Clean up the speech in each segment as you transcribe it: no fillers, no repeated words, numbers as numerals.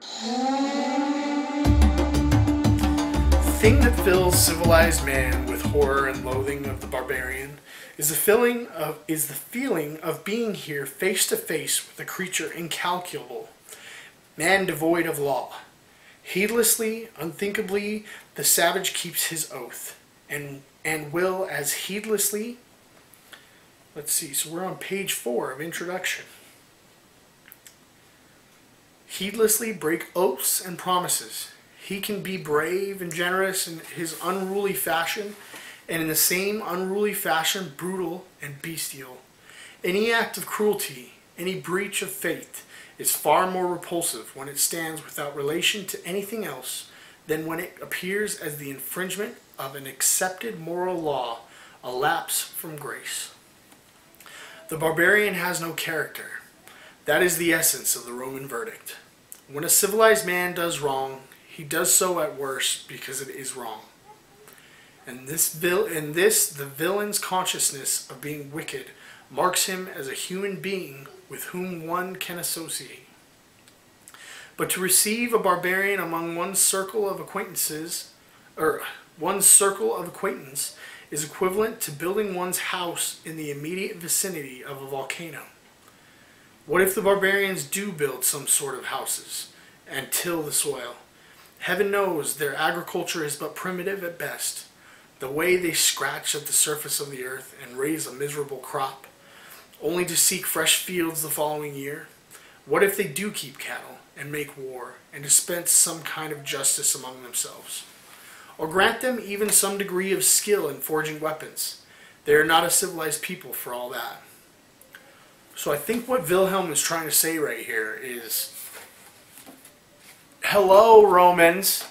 The thing that fills civilized man with horror and loathing of the barbarian is the feeling of being here face to face with a creature incalculable, man devoid of law. Heedlessly, unthinkably, the savage keeps his oath, and will as heedlessly. Let's see, so we're on page 4 of introduction. Heedlessly break oaths and promises. He can be brave and generous in his unruly fashion, and in the same unruly fashion, brutal and bestial. Any act of cruelty, any breach of faith, is far more repulsive when it stands without relation to anything else than when it appears as the infringement of an accepted moral law, a lapse from grace. The barbarian has no character. That is the essence of the Roman verdict. When a civilized man does wrong, he does so at worst because it is wrong. And the villain's consciousness of being wicked marks him as a human being with whom one can associate. But to receive a barbarian among one's circle of acquaintances, or one's circle of acquaintance, is equivalent to building one's house in the immediate vicinity of a volcano. What if the barbarians do build some sort of houses and till the soil? Heaven knows their agriculture is but primitive at best. The way they scratch at the surface of the earth and raise a miserable crop, only to seek fresh fields the following year. What if they do keep cattle and make war and dispense some kind of justice among themselves? Or grant them even some degree of skill in forging weapons. They are not a civilized people for all that. So I think what Wilhelm is trying to say right here is, hello, Romans.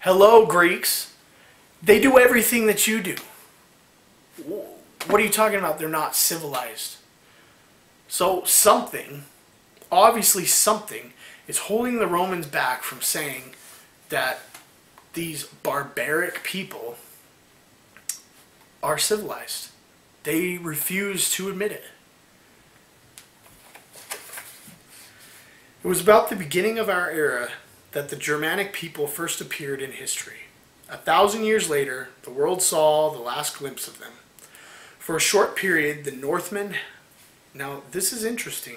Hello, Greeks. They do everything that you do. What are you talking about? They're not civilized. So something, obviously something, is holding the Romans back from saying that these barbaric people are civilized. They refuse to admit it. It was about the beginning of our era that the Germanic people first appeared in history. 1,000 years later, the world saw the last glimpse of them. For a short period, the Northmen... Now, this is interesting.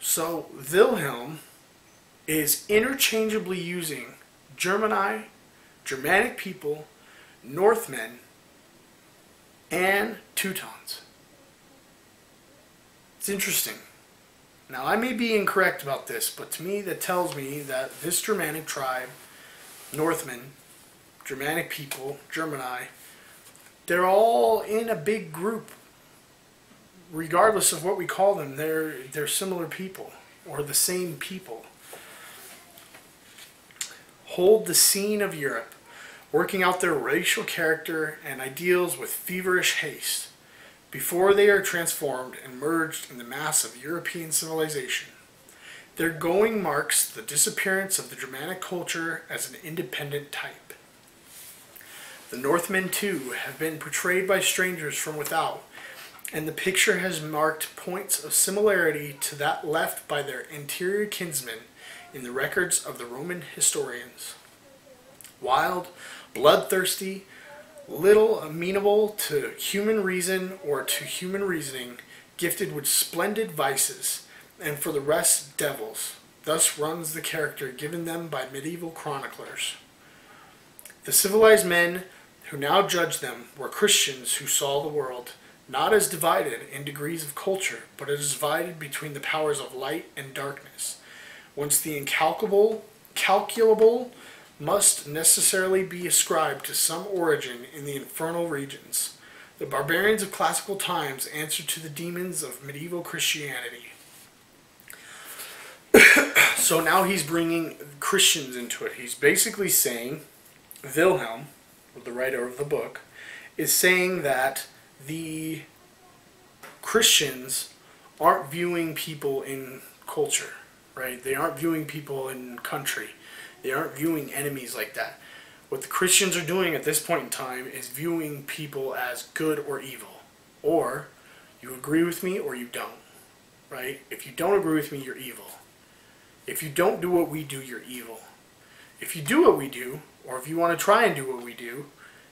So, Wilhelm is interchangeably using Germani, Germanic people, Northmen, and Teutons. It's interesting. Now, I may be incorrect about this, but to me that tells me that this Germanic tribe, Northmen, Germanic people, Germani, they're all in a big group. Regardless of what we call them, they're similar people, or the same people. Hold the scene of Europe, working out their racial character and ideals with feverish haste, before they are transformed and merged in the mass of European civilization. Their going marks the disappearance of the Germanic culture as an independent type. The Northmen, too, have been portrayed by strangers from without, and the picture has marked points of similarity to that left by their anterior kinsmen in the records of the Roman historians. Wild, bloodthirsty, little amenable to human reason or to human reasoning, gifted with splendid vices, and for the rest, devils. Thus runs the character given them by medieval chroniclers. The civilized men who now judge them were Christians who saw the world, not as divided in degrees of culture, but as divided between the powers of light and darkness. Once the incalculable must necessarily be ascribed to some origin in the infernal regions. The barbarians of classical times answered to the demons of medieval Christianity. So now he's bringing Christians into it. He's basically saying, Wilhelm, the writer of the book, is saying that the Christians aren't viewing people in culture, right? They aren't viewing people in country. They aren't viewing enemies like that. What the Christians are doing at this point in time is viewing people as good or evil. Or, you agree with me or you don't. Right? If you don't agree with me, you're evil. If you don't do what we do, you're evil. If you do what we do, or if you want to try and do what we do,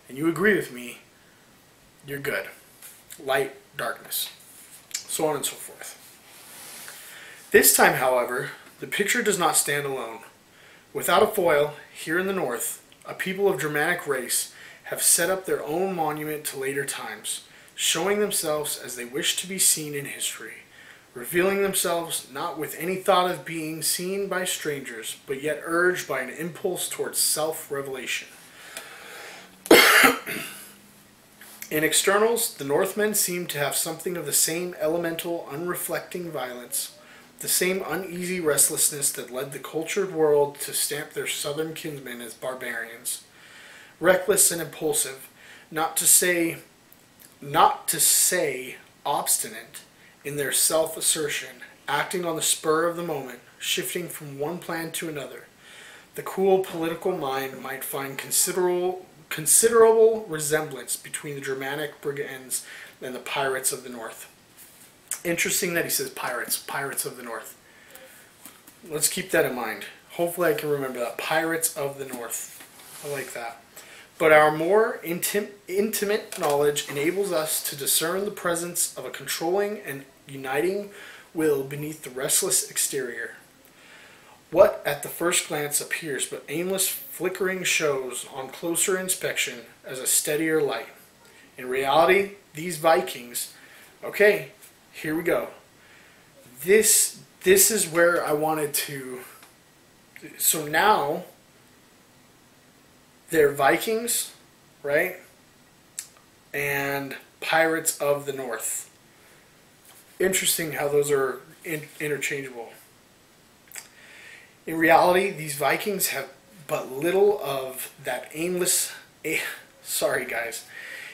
and you agree with me, you're good. Light, darkness, so on and so forth. This time, however, the picture does not stand alone. Without a foil, here in the north, a people of Germanic race have set up their own monument to later times, showing themselves as they wish to be seen in history, revealing themselves not with any thought of being seen by strangers, but yet urged by an impulse towards self-revelation. In externals, the Northmen seem to have something of the same elemental, unreflecting violence, the same uneasy restlessness that led the cultured world to stamp their southern kinsmen as barbarians. Reckless and impulsive, not to say obstinate in their self-assertion, acting on the spur of the moment, shifting from one plan to another, the cool political mind might find considerable resemblance between the Germanic brigands and the pirates of the north. Interesting that he says pirates of the north. Let's keep that in mind. Hopefully I can remember that. Pirates of the north. I like that. But our more intimate knowledge enables us to discern the presence of a controlling and uniting will beneath the restless exterior. What at the first glance appears but aimless flickering shows on closer inspection as a steadier light. In reality, these Vikings, okay, here we go. This is where I wanted to, so now they're Vikings, right? And pirates of the north. Interesting how those are interchangeable. In reality, these Vikings have but little of that aimless... Sorry, guys.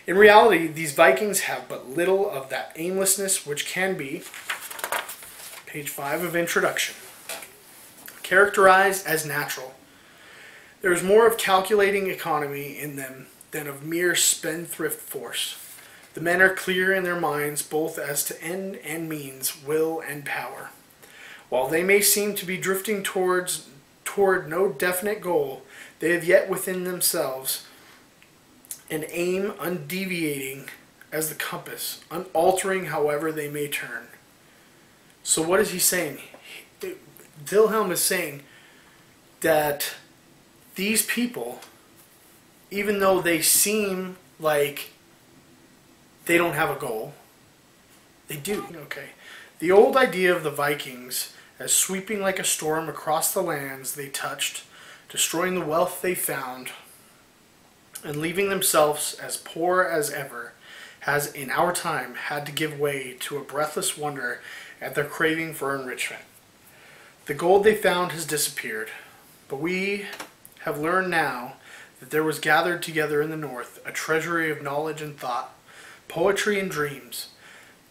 In reality, these Vikings have but little of that aimlessness which can be, page 5 of introduction, characterized as natural. There is more of calculating economy in them than of mere spendthrift force. The men are clear in their minds both as to end and means, will and power. While they may seem to be drifting toward no definite goal, they have yet within themselves an aim undeviating as the compass, unaltering however they may turn. So what is he saying? Wilhelm is saying that these people, even though they seem like they don't have a goal, they do. Okay. The old idea of the Vikings as sweeping like a storm across the lands they touched, destroying the wealth they found, and leaving themselves as poor as ever, has in our time had to give way to a breathless wonder at their craving for enrichment. The gold they found has disappeared, but we have learned now that there was gathered together in the north a treasury of knowledge and thought, poetry and dreams,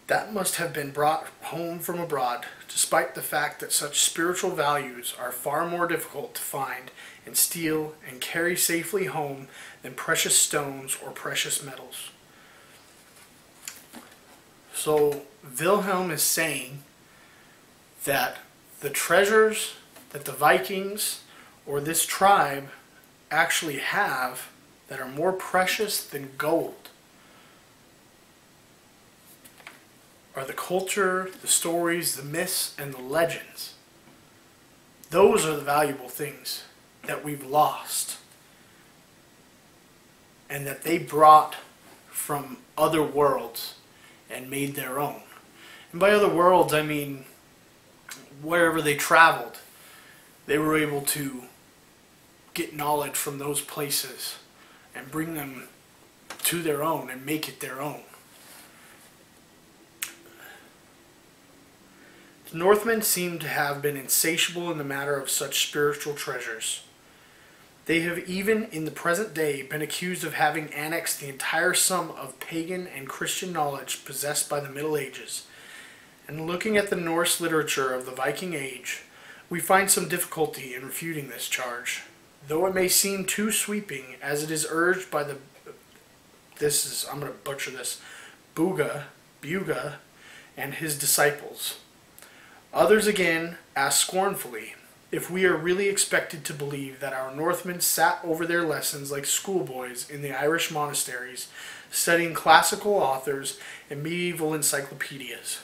that must have been brought home from abroad, despite the fact that such spiritual values are far more difficult to find and steal and carry safely home than precious stones or precious metals. So Wilhelm is saying that the treasures that the Vikings or this tribe actually have that are more precious than gold are the culture, the stories, the myths, and the legends. Those are the valuable things that we've lost and that they brought from other worlds and made their own. And by other worlds, I mean wherever they traveled, they were able to get knowledge from those places and bring them to their own and make it their own. The Northmen seem to have been insatiable in the matter of such spiritual treasures. They have even in the present day been accused of having annexed the entire sum of pagan and Christian knowledge possessed by the Middle Ages. And looking at the Norse literature of the Viking Age, we find some difficulty in refuting this charge. Though it may seem too sweeping, as it is urged by the... This is... I'm going to butcher this. Buga, and his disciples. Others again ask scornfully, if we are really expected to believe that our Northmen sat over their lessons like schoolboys in the Irish monasteries, studying classical authors and medieval encyclopedias.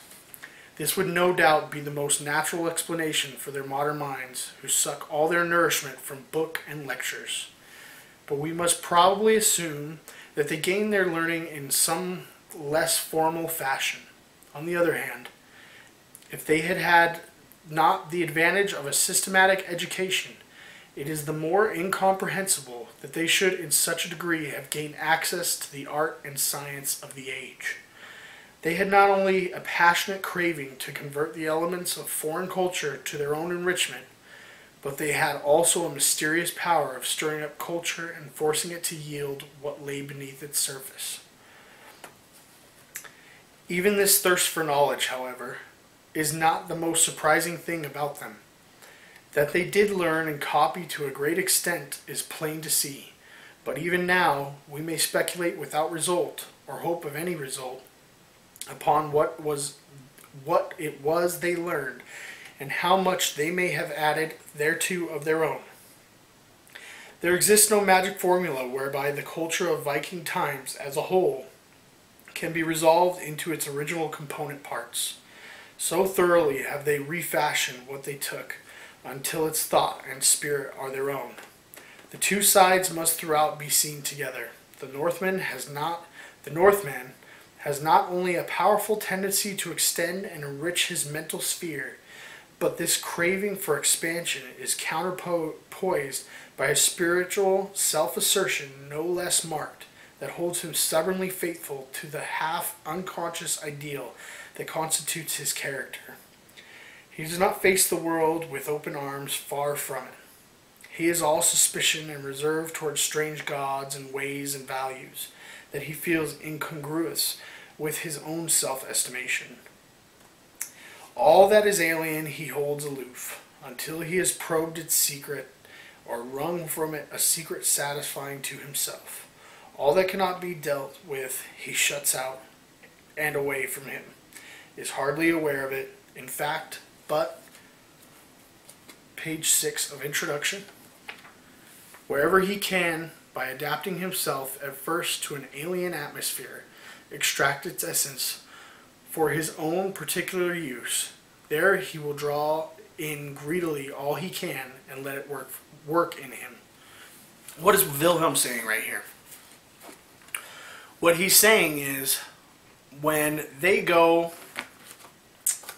This would no doubt be the most natural explanation for their modern minds, who suck all their nourishment from book and lectures. But we must probably assume that they gained their learning in some less formal fashion. On the other hand, if they had not the advantage of a systematic education, it is the more incomprehensible that they should in such a degree have gained access to the art and science of the age. They had not only a passionate craving to convert the elements of foreign culture to their own enrichment, but they had also a mysterious power of stirring up culture and forcing it to yield what lay beneath its surface. Even this thirst for knowledge, however, is not the most surprising thing about them. That they did learn and copy to a great extent is plain to see, but even now we may speculate without result, or hope of any result, upon what it was they learned, and how much they may have added thereto of their own. There exists no magic formula whereby the culture of Viking times as a whole can be resolved into its original component parts. So thoroughly have they refashioned what they took, until its thought and spirit are their own. The two sides must throughout be seen together. The Northman has not only a powerful tendency to extend and enrich his mental sphere, but this craving for expansion is counterpoised by a spiritual self-assertion no less marked, that holds him stubbornly faithful to the half-unconscious ideal that constitutes his character. He does not face the world with open arms, far from it. He is all suspicion and reserve towards strange gods and ways and values that he feels incongruous with his own self-estimation. All that is alien he holds aloof, until he has probed its secret or wrung from it a secret satisfying to himself. All that cannot be dealt with he shuts out and away from him, is hardly aware of it, in fact, but, page 6 of introduction, wherever he can, by adapting himself at first to an alien atmosphere, extract its essence for his own particular use, there he will draw in greedily all he can and let it work in him. What is Wilhelm saying right here? What he's saying is, when they go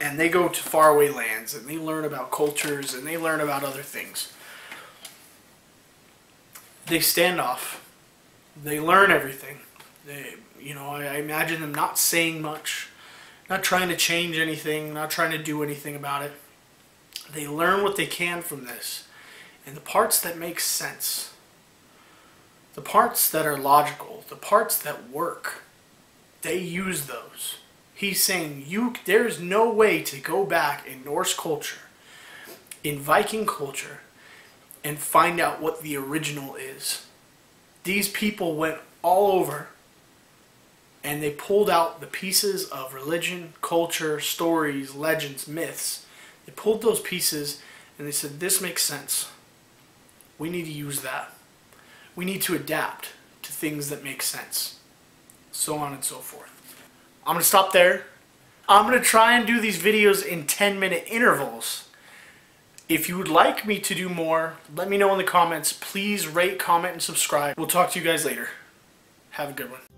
and they go to faraway lands and they learn about cultures and they learn about other things, they stand off. They learn everything. They, you know, I imagine them not saying much, not trying to change anything, not trying to do anything about it. They learn what they can from this, and the parts that make sense, the parts that are logical, the parts that work, they use those. He's saying there's no way to go back in Norse culture, in Viking culture, and find out what the original is. These people went all over and they pulled out the pieces of religion, culture, stories, legends, myths. They pulled those pieces and they said, this makes sense. We need to use that. We need to adapt to things that make sense. So on and so forth. I'm going to stop there. I'm going to try and do these videos in 10-minute intervals. If you would like me to do more, let me know in the comments. Please rate, comment, and subscribe. We'll talk to you guys later. Have a good one.